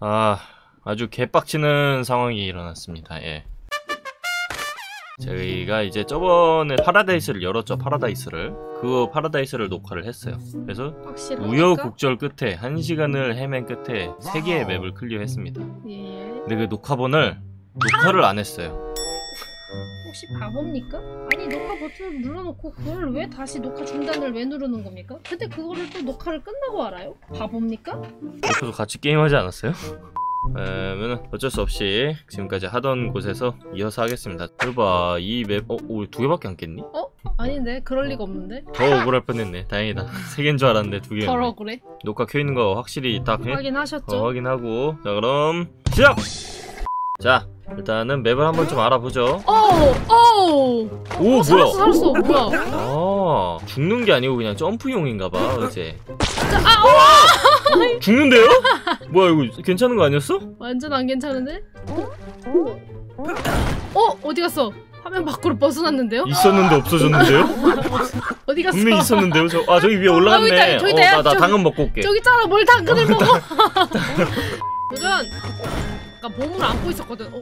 아, 아주 개빡치는 상황이 일어났습니다. 예. 저희가 이제 저번에 파라다이스를 열었죠. 파라다이스를 녹화를 했어요. 그래서 우여곡절 끝에 1시간을 헤맨 끝에 3개의 맵을 클리어했습니다. 근데 그 녹화본을 녹화를 안 했어요. 혹시 바보입니까? 아니 녹화 버튼을 눌러놓고 그걸 왜 다시 녹화 중단을 왜 누르는 겁니까? 근데 그거를 또 녹화를 끝나고 알아요? 바보입니까? 저도 같이 게임하지 않았어요? 그러면 어쩔 수 없이 지금까지 하던 곳에서 이어서 하겠습니다. 들어봐 이 맵.. 오, 2개밖에 안 깼니? 어? 아닌데? 그럴 리가 없는데? 더 억울할 뻔했네. 다행이다. 3개인 줄 알았는데 2개였네. 덜 억울해? 녹화 켜있는 거 확실히 딱 확인하셨죠? 확인하고 자 그럼 시작! 자 일단은 맵을 한번 좀 알아보죠. 오 살았어, 뭐야? 살았어. 뭐야? 아 죽는 게 아니고 그냥 점프용인가봐 어제. 아, 죽는데요? 뭐야 이거 괜찮은 거 아니었어? 완전 안 괜찮은데? 어디 갔어? 화면 밖으로 벗어났는데요? 있었는데 없어졌는데요? 어디 갔어? 분명히 있었는데요? 아 저기 위에 올라갔네. 나 당근 먹고 올게. 저기 있잖아 뭘 당근을 먹어. 도전! 아까 몸을 안고 있었거든.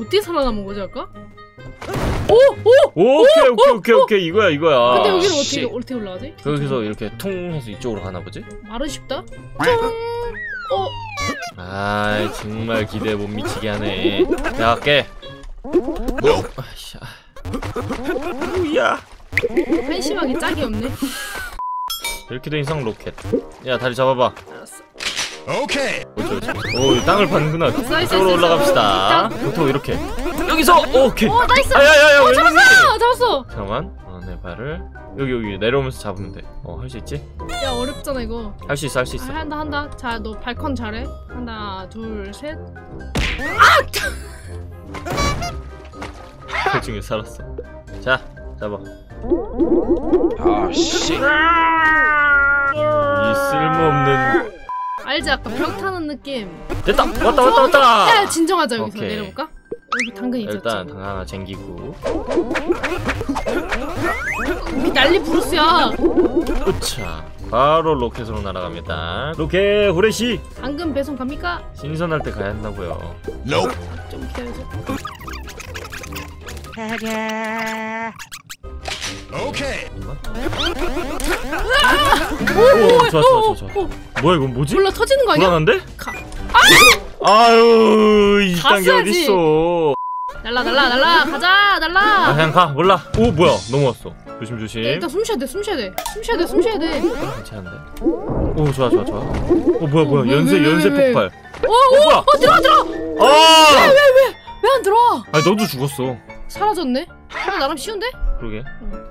어떻게 살아남은 거지 아까? 오케이 이거야. 근데 여기를 어떻게 올라가지? 여기서 이렇게 퉁 해서 이쪽으로 가나 보지? 말은 쉽다. 아 정말 기대 못 미치게 하네. 야 깨. 오야. 한심하게 짝이 없네. 이렇게 된 이상 로켓. 야 다리 잡아봐. 알았어. 오케이. 오 땅을 파는구나. 이쪽으로 올라갑시다. 보통 이렇게. 여기서 오케이. 나이스. 야야야. 잡았어. 잠깐만. 내 발을 여기 내려오면서 잡으면 돼. 할 수 있지? 야 어렵잖아 이거. 할 수 있어. 한다. 자 너 발컨 잘해. 하나 둘 셋. 아! 그 중에 살았어. 자 잡아. 아씨. 이 쓸모없는. 알지 아까 벽 타는 느낌. 됐다. 왔다. 야 진정하자 여기서 오케이. 내려볼까? 여기 당근 있었지. 일단 당근 하나 쟁기고. 우리 난리 부르스야. 으차. 바로 로켓으로 날아갑니다. 로켓 후레쉬. 당근 배송 갑니까? 신선할 때 가야 한다고요. Nope. 좀 기다려줘. 오케이. 좋아. 뭐야 이건 뭐지? 몰라 터지는 거 아니야? 불안한데? 아유 이 단계 어딨어? 날라 가자 날라. 아, 그냥 가 몰라. 오 뭐야 넘어왔어. 조심조심. 일단 숨 쉬어야 돼. 괜찮은데? 오 좋아. 오 뭐야 연쇄 폭발. 오 들어와. 아 왜 안 들어와? 아니 너도 죽었어. 사라졌네? 그럼 나름 쉬운데? 그러게.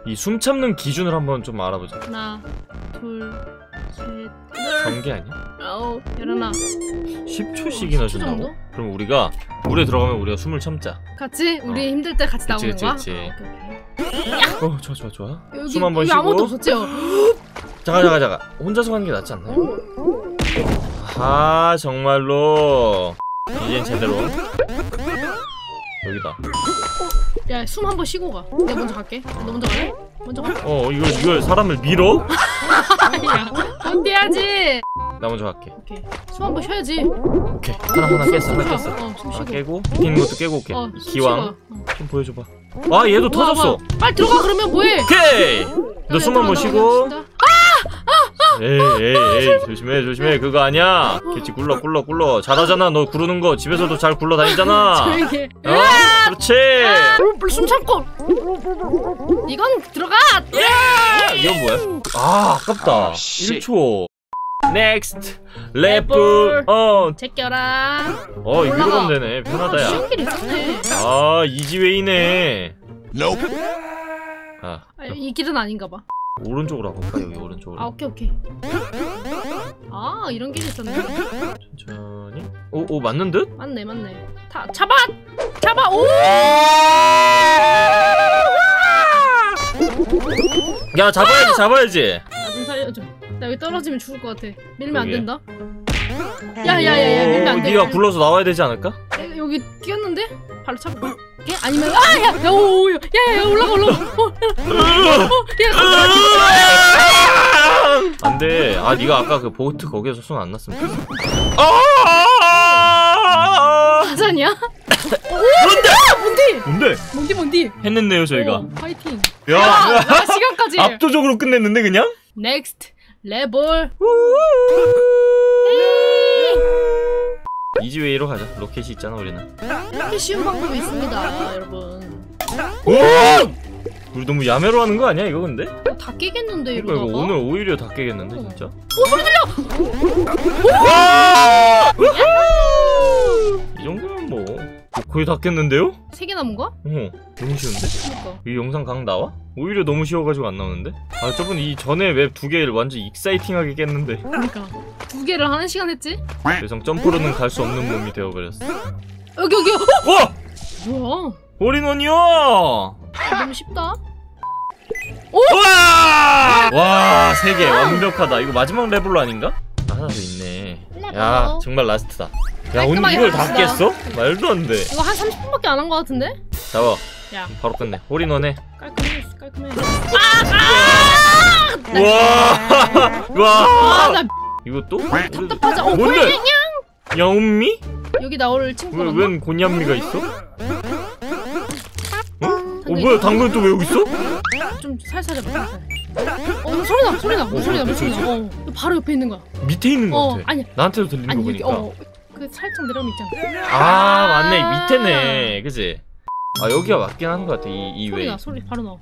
이 숨 참는 기준을 한번 좀 알아보자. 하나, 둘, 셋, 넷. 경계 아니야? 10초씩이나 준다고? 그럼 우리가 물에 들어가면 우리가 숨을 참자. 같이? 우리 힘들 때 같이 나오는 거야? 그치. 좋아. 숨 한번 쉬고. 아무것도 없었지요? 잠깐. 혼자서 가는 게 낫지 않나요? 아, 정말로. 이젠 제대로. 여기다. 야, 숨 한번 쉬고 가. 내가 먼저 갈게. 너 먼저 가래? 이걸 사람을 밀어? 야, 어때야지? 나 먼저 갈게. 오케이. 숨 한번 쉬어야지. 오케이. 하나 깼어. 숨 쉬고. 깨고. 있는 것도 깨고 올게. 기왕. 좀 보여줘봐. 아, 얘도 터졌어. 빨리 들어가 그러면 뭐해? 오케이. 너 숨 한번 쉬고. 에이 조심해. 그거 아니야. 그치 굴러. 잘하잖아. 너 구르는 거 집에서도 잘 굴러 다니잖아. 그렇지. 숨 참고. 이건 들어가. 이건 뭐야? 아 아깝다. 1초. 넥스트 랩불 제껴라. 이거 가면 되네. 편하다 야. 쉬운 길 있었네. 아 이지웨이네. 아 이 길은 아닌가 봐. 오른쪽으로 가볼까? 여기 오른쪽으로. 오케이. 아 이런 길이 있었네. 천천히. 오 맞는 듯? 맞네. 다 잡아. 오! 야 잡아야지. 나 좀 살려줘. 나 여기 떨어지면 죽을 것 같아. 밀면 안 된다. 야 밀면 안 돼. 네가 굴러서 나와야 되지 않을까? 여기 끼었는데? 발로 차고. 아니면 야 올라가. 안돼. 아 니가 아까 그 보트 거기에서 손 안 났으면 좋겠어. 아 괜찮냐? 뭔데? 뭔데? 했는데요 저희가. 파이팅. 야 시간까지. 압도적으로 끝냈는데 그냥? 넥스트 레볼. 이지웨이로 가자. 로켓이 있잖아 우리는. 이렇게 쉬운 방법이 있습니다 여러분. 오! 우리 너무 야매로 하는 거 아니야 이거 근데? 다 깨겠는데 이러다가? 그러니까 이거 오늘 오히려 다 깨겠는데 진짜? 오 소리 들려! 이 정도면 뭐 거의 다 깼는데요? 3개 남은 거야? 어 너무 쉬운데? 그러니까. 이 영상 강 나와? 오히려 너무 쉬워가지고 안 나오는데? 아 저분 이 전에 맵 2개를 완전 익사이팅하게 깼는데. 그러니까 2개를 하는 시간 했지? 세상 점프로는 갈 수 없는 몸이 되어버렸어. 여기 와! 뭐야? 올인원이요! 너무 쉽다. 오! 우와! 와 3개 완벽하다. 이거 마지막 레벨 아닌가? 하나 더 있네. 야 정말 라스트다. 야 오늘 이걸 다 깼어? 말도 안 돼. 이거 한 30분밖에 안 한 거 같은데? 잡아. 야 바로 끝내. 올인원해. 깔끔해. 아! 와! 이거 또? 답답하자. 어 뭔데? 야옹미? 여기 나올 친구. 웬 곤얌미가 있어? 어 뭐야 당근 또 왜 여기 있어? 좀 살살 해봐. 어 소리 나. 어 바로 옆에 있는 거야. 밑에 있는 거 같아. 아니 나한테도 들리는 거 보니까. 그 살짝 내려오면 있잖아. 아 맞네 밑에네 그지? 아 여기가 맞긴 한 거 같아 이 웨이. 소리 바로 나와.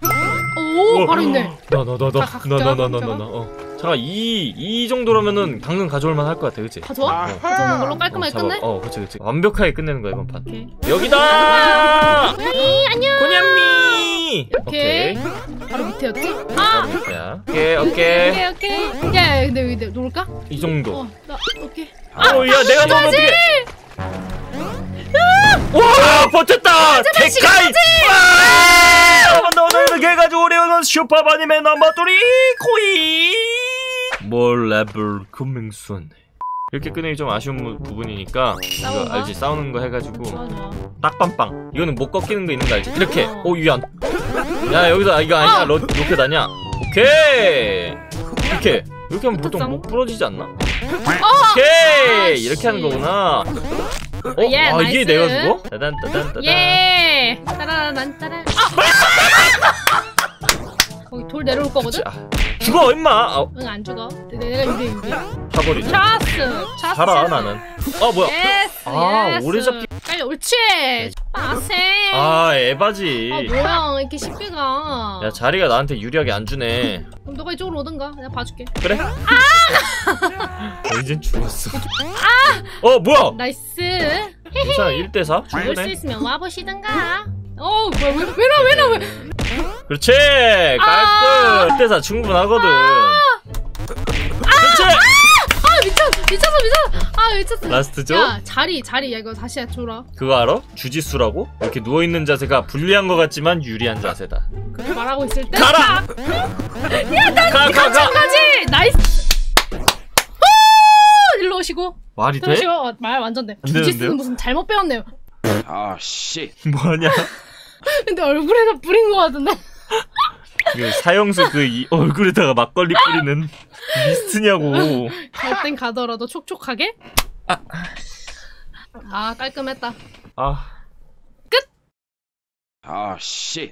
오 바로 있네. 나. 어. 잠깐 이 정도라면은 당근 가져올만 할 것 같아 그치? 가져와? 가져오는 걸로 깔끔하게 끝내? 어 그치 완벽하게 끝내는 거야 이번 판. 오케이. 여기다! 고양이 안녕! 고냠미! 오케이. 바로 밑에였지? 아! 오케이. 야 근데 여기 놀까? 이 정도. 나 오케이. 야 내가 너무 어떡해! 와 버텼다! 대가이! 오늘 이렇게 해가지고 오리온 슈퍼바님의 넘버돌이 코이 뭘 레벨 금맹순 이렇게 끄내기 좀 아쉬운 부분이니까 이거 알지? 싸우는 거 해가지고 딱빵빵 이거는 못 꺾이는 거 있는 거 알지? 이렇게 오 위안 야 여기서 이거 아니야 로켓 아니야 오케이 이렇게 하면 보통 못 부러지지 않나? 오케이 이렇게 하는 거구나. 어? 예, 아 나이스. 이게 내가 죽어? 따단따단따단 예! 따라란따란 아! 거기 돌 내려올 거거든? 죽어 임마! 아. 응 안 죽어 내가 유리해 타버리지 차스! 살아 나는 아 뭐야 예스, 아 예스. 오래 잡기 빨리 옳지! 빠세! 아 에바지 아 뭐야 이렇게 쉽게 가 야 자리가 나한테 유리하게 안 주네. 그럼 너가 이쪽으로 오던가 내가 봐줄게. 그래? 아! 이젠 죽었어. 아! 어 뭐야! 나이스! 괜찮아 1대4? 죽네? 올 수 있으면 와보시던가. 어우 뭐야 왜 그렇지! 깔끔! 1대4 충분하거든. 그렇지! 아! 미쳤어! 아 미쳤어! 라스트죠? 야 자리 야 이거 다시 줘라. 그거 알아? 주짓수라고? 이렇게 누워있는 자세가 불리한 것 같지만 유리한 자세다. 그렇게 말하고 있을 때 가라! 야 나 가자까지! 나이스! 일로 오시고 말이 돼? 말 완전 돼. 주짓수는 무슨 잘못 배웠네요. 아 씨. 뭐하냐? 근데 얼굴에다 뿌린 거 같은데? 그 사형수 얼굴에다가 막걸리 뿌리는 미스트냐고. 갈 땐 가더라도 촉촉하게? 아 깔끔했다. 아 끝! 아 씨.